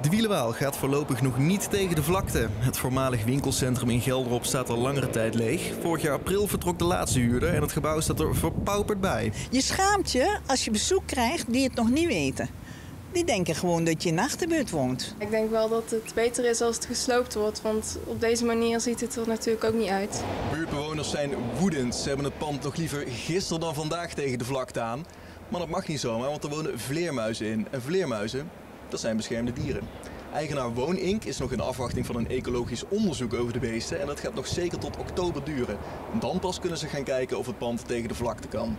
De Wielewaal gaat voorlopig nog niet tegen de vlakte. Het voormalig winkelcentrum in Geldrop staat al langere tijd leeg. Vorig jaar april vertrok de laatste huurder en het gebouw staat er verpauperd bij. Je schaamt je als je bezoek krijgt die het nog niet weten. Die denken gewoon dat je in de achterbuurt woont. Ik denk wel dat het beter is als het gesloopt wordt, want op deze manier ziet het er natuurlijk ook niet uit. Buurtbewoners zijn woedend. Ze hebben het pand nog liever gisteren dan vandaag tegen de vlakte aan. Maar dat mag niet zomaar, want er wonen vleermuizen in. En vleermuizen, dat zijn beschermde dieren. Eigenaar Wooninc is nog in de afwachting van een ecologisch onderzoek over de beesten en dat gaat nog zeker tot oktober duren. Dan pas kunnen ze gaan kijken of het pand tegen de vlakte kan.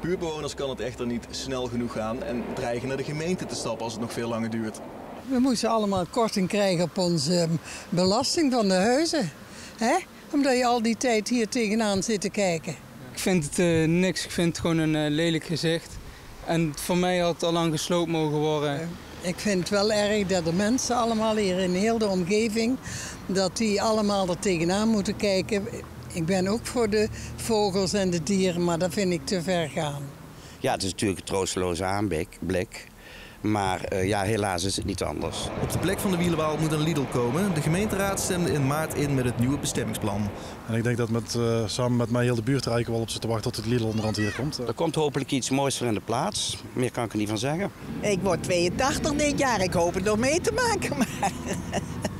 Buurtbewoners kan het echter niet snel genoeg gaan en dreigen naar de gemeente te stappen als het nog veel langer duurt. We moeten allemaal korting krijgen op onze belasting van de huizen. Hè? Omdat je al die tijd hier tegenaan zit te kijken. Ik vind het niks. Ik vind het gewoon een lelijk gezicht. En voor mij had het al lang gesloopt mogen worden. Ik vind het wel erg dat de mensen allemaal hier in heel de omgeving, dat die allemaal er tegenaan moeten kijken. Ik ben ook voor de vogels en de dieren, maar dat vind ik te ver gaan. Ja, het is natuurlijk een troosteloze aanblik, maar ja, helaas is het niet anders. Op de plek van de Wielewaal moet een Lidl komen. De gemeenteraad stemde in maart in met het nieuwe bestemmingsplan. En ik denk dat samen met mij heel de buurt er eigenlijk wel op zit te wachten tot het Lidl onderhand hier komt. Er komt hopelijk iets moois voor in de plaats. Meer kan ik er niet van zeggen. Ik word 82 dit jaar, ik hoop het nog mee te maken. Maar...